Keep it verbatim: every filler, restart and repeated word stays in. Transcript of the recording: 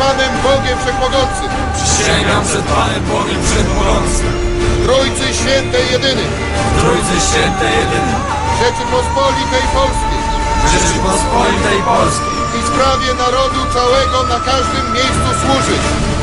Panem Bogiem Wszechmogącym. Przysięgam przed Panem Bogiem Wszechmogącym. Trójcy Świętej Jedyny. Trójcy Świętej Jedyny. Rzeczypospolitej Polskiej. Rzeczypospolitej Polskiej. I sprawie narodu całego na każdym miejscu służyć.